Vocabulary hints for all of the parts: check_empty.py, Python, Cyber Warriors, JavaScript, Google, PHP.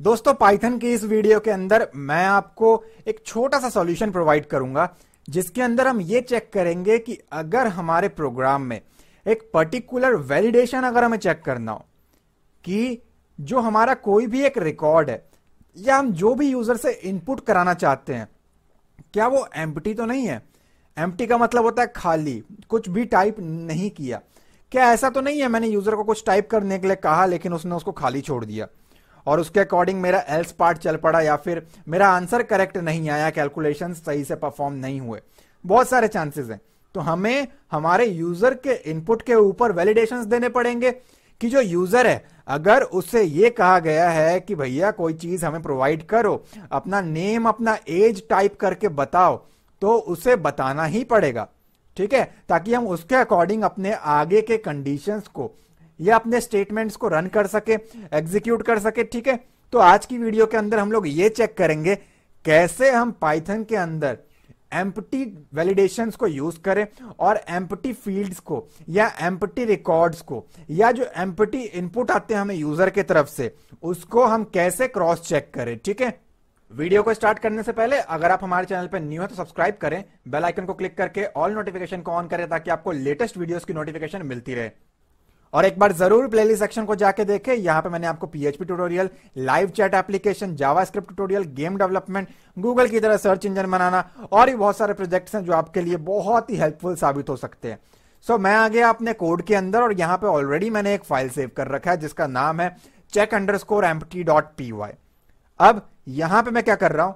दोस्तों पाइथन के इस वीडियो के अंदर मैं आपको एक छोटा सा सॉल्यूशन प्रोवाइड करूंगा जिसके अंदर हम ये चेक करेंगे कि अगर हमारे प्रोग्राम में एक पर्टिकुलर वैलिडेशन अगर हमें चेक करना हो कि जो हमारा कोई भी एक रिकॉर्ड है या हम जो भी यूजर से इनपुट कराना चाहते हैं क्या वो एम्प्टी तो नहीं है। एम्प्टी का मतलब होता है खाली, कुछ भी टाइप नहीं किया। क्या ऐसा तो नहीं है मैंने यूजर को कुछ टाइप करने के लिए कहा लेकिन उसने उसको खाली छोड़ दिया और उसके अकॉर्डिंग मेरा एल्स पार्ट चल पड़ा या फिर मेरा आंसर करेक्ट नहीं आया, कैलकुलेशन सही से परफॉर्म नहीं हुए, बहुत सारे चांसेस हैं। तो हमें हमारे यूजर के इनपुट के ऊपर वैलिडेशंस देने पड़ेंगे कि जो यूजर है अगर उससे ये कहा गया है कि भैया कोई चीज हमें प्रोवाइड करो, अपना नेम अपना एज टाइप करके बताओ, तो उसे बताना ही पड़ेगा, ठीक है, ताकि हम उसके अकॉर्डिंग अपने आगे के कंडीशंस को या अपने स्टेटमेंट्स को रन कर सके, एग्जीक्यूट कर सके, ठीक है। तो आज की वीडियो के अंदर हम लोग ये चेक करेंगे कैसे हम पाइथन के अंदर एम्प्टी वैलिडेशंस को यूज करें और एम्प्टी फील्ड्स को या एम्प्टी रिकॉर्ड्स को या जो एम्प्टी इनपुट आते हैं हमें यूजर के तरफ से उसको हम कैसे क्रॉस चेक करें, ठीक है। वीडियो को स्टार्ट करने से पहले अगर आप हमारे चैनल पर न्यू हैं तो सब्सक्राइब करें, बेल आइकन को क्लिक करके ऑल नोटिफिकेशन को ऑन करें ताकि आपको लेटेस्ट वीडियोस की नोटिफिकेशन मिलती रहे। और एक बार जरूर प्लेलिस्ट सेक्शन को जाके देखें, यहाँ पे मैंने आपको PHP tutorial, live chat application, JavaScript tutorial, game development, Google की तरह सर्च इंजन बनाना और भी बहुत सारे प्रोजेक्ट्स हैं जो आपके लिए बहुत ही हेल्पफुल साबित हो सकते हैं। सो मैं आ गया अपने कोड के अंदर और यहाँ पे ऑलरेडी मैंने एक फाइल सेव कर रखा है जिसका नाम है check_empty.py। अब यहां पे मैं क्या कर रहा हूं,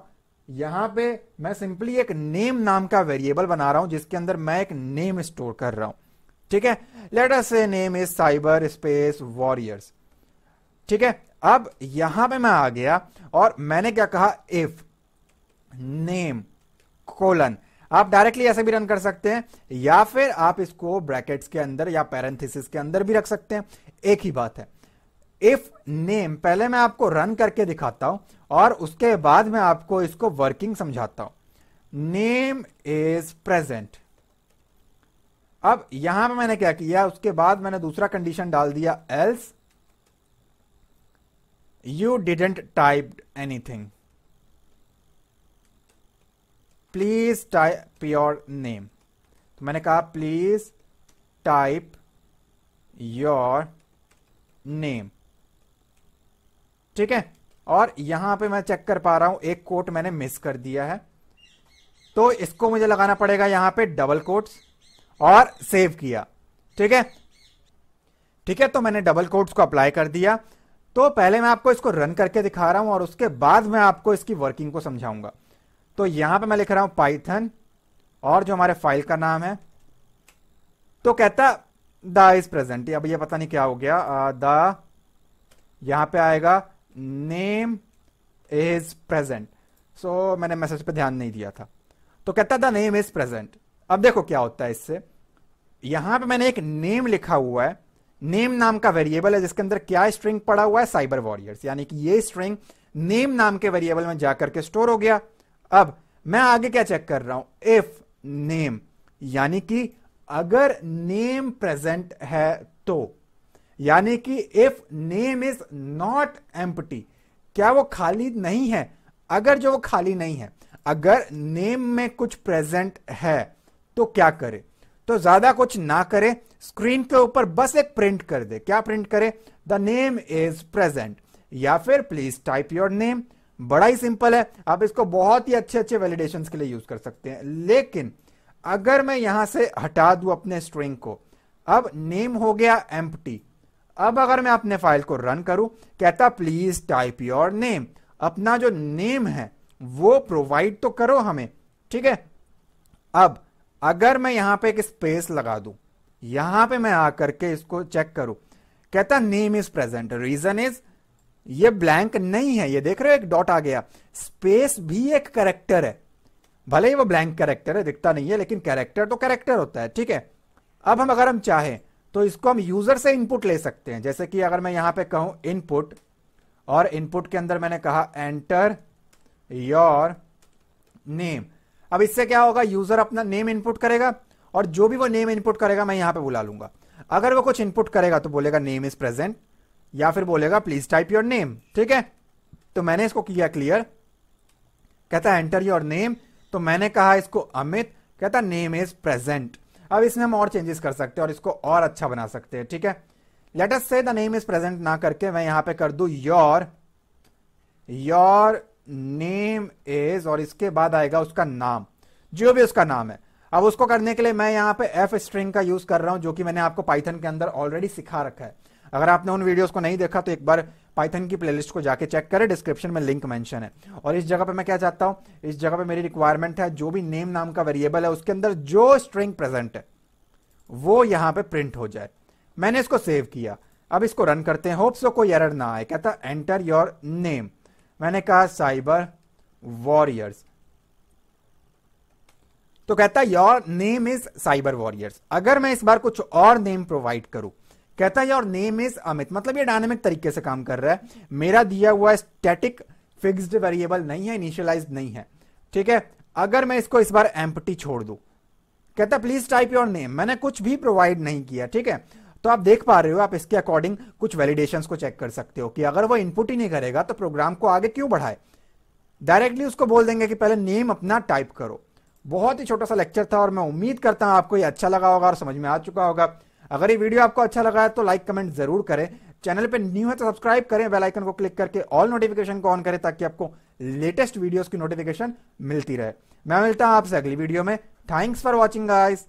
यहां पे मैं सिंपली एक नेम नाम का वेरिएबल बना रहा हूं जिसके अंदर मैं एक नेम स्टोर कर रहा हूं, ठीक है। Let us say name is cyber space warriors, ठीक है। अब यहां पे मैं आ गया और मैंने क्या कहा, इफ नेम कोलन, आप डायरेक्टली ऐसे भी रन कर सकते हैं या फिर आप इसको ब्रैकेट्स के अंदर या पैरेंथेसिस के अंदर भी रख सकते हैं, एक ही बात है। इफ नेम पहले मैं आपको रन करके दिखाता हूं और उसके बाद मैं आपको इसको वर्किंग समझाता हूं। नेम इज प्रेजेंट, अब यहां पे मैंने क्या किया, उसके बाद मैंने दूसरा कंडीशन डाल दिया, else you didn't type anything please type your name. तो मैंने कहा प्लीज टाइप योर नेम, ठीक है। और यहां पे मैं चेक कर पा रहा हूं एक कोट मैंने मिस कर दिया है तो इसको मुझे लगाना पड़ेगा यहां पे डबल कोट्स और सेव किया, ठीक है, ठीक है। तो मैंने डबल कोट्स को अप्लाई कर दिया। तो पहले मैं आपको इसको रन करके दिखा रहा हूं और उसके बाद मैं आपको इसकी वर्किंग को समझाऊंगा। तो यहां पे मैं लिख रहा हूं पाइथन और जो हमारे फाइल का नाम है, तो कहता द इज प्रेजेंट, अब ये पता नहीं क्या हो गया, द यहां पे आएगा नेम इज प्रेजेंट, सो मैंने मैसेज पे ध्यान नहीं दिया था। तो कहता द नेम इज प्रेजेंट। अब देखो क्या होता है इससे, यहां पे मैंने एक नेम लिखा हुआ है, नेम नाम का वेरिएबल है जिसके अंदर क्या स्ट्रिंग पड़ा हुआ है, साइबर वॉरियर्स, यानी कि ये स्ट्रिंग नेम नाम के वेरिएबल में जाकर के स्टोर हो गया। अब मैं आगे क्या चेक कर रहा हूं, इफ नेम, यानी कि अगर नेम प्रेजेंट है तो, यानी कि if name is not empty, क्या वो खाली नहीं है, अगर जो वो खाली नहीं है, अगर नेम में कुछ प्रेजेंट है तो क्या करे, तो ज्यादा कुछ ना करे, स्क्रीन के ऊपर बस एक प्रिंट कर दे। क्या प्रिंट करे, द नेम इज प्रेजेंट या फिर प्लीज टाइप योर नेम। बड़ा ही सिंपल है, आप इसको बहुत ही अच्छे अच्छे वैलिडेशंस के लिए यूज कर सकते हैं। लेकिन अगर मैं यहां से हटा दूं अपने स्ट्रिंग को, अब नेम हो गया एम्प्टी, अब अगर मैं अपने फाइल को रन करूं, कहता प्लीज टाइप योर नेम, अपना जो नेम है वो प्रोवाइड तो करो हमें, ठीक है। अब अगर मैं यहां पे एक स्पेस लगा दूं, यहां पे मैं आकर के इसको चेक करूं, कहता name is present, reason is ये ब्लैंक नहीं है, ये देख रहे हो एक डॉट आ गया, स्पेस भी एक कैरेक्टर है, भले ही वो ब्लैंक कैरेक्टर है, दिखता नहीं है, लेकिन कैरेक्टर तो कैरेक्टर होता है, ठीक है। अब हम अगर हम चाहें तो इसको हम यूजर से इनपुट ले सकते हैं, जैसे कि अगर मैं यहां पे कहूं इनपुट और इनपुट के अंदर मैंने कहा एंटर योर नेम, अब इससे क्या होगा, यूजर अपना नेम इनपुट करेगा और जो भी वो नेम इनपुट करेगा मैं यहां पे बुला लूंगा, अगर वो कुछ इनपुट करेगा तो बोलेगा नेम इज प्रेजेंट या फिर बोलेगा प्लीज टाइप योर नेम, ठीक है। तो मैंने इसको किया क्लियर, कहता है एंटर योर नेम, तो मैंने कहा इसको अमित, कहता नेम इज प्रेजेंट। अब इसमें हम और चेंजेस कर सकते हैं और इसको और अच्छा बना सकते हैं, ठीक है। लेट अस से द नेम इज प्रेजेंट ना करके मैं यहां पे कर दूं योर नेम इज, और इसके बाद आएगा उसका नाम, जो भी उसका नाम है। अब उसको करने के लिए मैं यहाँ पे एफ स्ट्रिंग का यूज कर रहा हूं, जो कि मैंने आपको पाइथन के अंदर ऑलरेडी सिखा रखा है। अगर आपने उन वीडियोस को नहीं देखा तो एक बार पाइथन की प्लेलिस्ट को जाके चेक करें, डिस्क्रिप्शन में लिंक मेंशन है। और इस जगह पे मैं क्या चाहता हूं, इस जगह पे मेरी रिक्वायरमेंट है जो भी नेम नाम का वेरिएबल है उसके अंदर जो स्ट्रिंग प्रेजेंट है वो यहाँ पे प्रिंट हो जाए। मैंने इसको सेव किया, अब इसको रन करते हैं, होप सो कोई एरर ना आए। कहता एंटर योर नेम, मैंने कहा साइबर वॉरियर्स, तो कहता your name is cyber warriors. अगर मैं इस बार कुछ और नेम प्रोवाइड करूं, कहता योर नेम इज अमित, मतलब ये डायनेमिक तरीके से काम कर रहा है, मेरा दिया हुआ स्टैटिक फिक्स्ड वेरिएबल नहीं है, इनिशियलाइज नहीं है, ठीक है। अगर मैं इसको इस बार एम्प्टी छोड़ दूं, कहता प्लीज टाइप योर नेम, मैंने कुछ भी प्रोवाइड नहीं किया, ठीक है। तो आप देख पा रहे हो, आप इसके अकॉर्डिंग कुछ वैलिडेशंस को चेक कर सकते हो कि अगर वो इनपुट ही नहीं करेगा तो प्रोग्राम को आगे क्यों बढ़ाए। डायरेक्टली उसको बोल देंगे कि पहले नेम अपना टाइप करो। बहुत ही छोटा सा लेक्चर था और मैं उम्मीद करता हूं आपको ये अच्छा लगा होगा और समझ में आ चुका होगा। अगर ये वीडियो आपको अच्छा लगा है तो लाइक कमेंट जरूर करें, चैनल पे न्यू है तो सब्सक्राइब करें, बेल आइकन को क्लिक करके ऑल नोटिफिकेशन को ऑन करें ताकि आपको लेटेस्ट वीडियोस की नोटिफिकेशन मिलती रहे। मैं मिलता हूं आपसे अगली वीडियो में। Thanks for watching guys.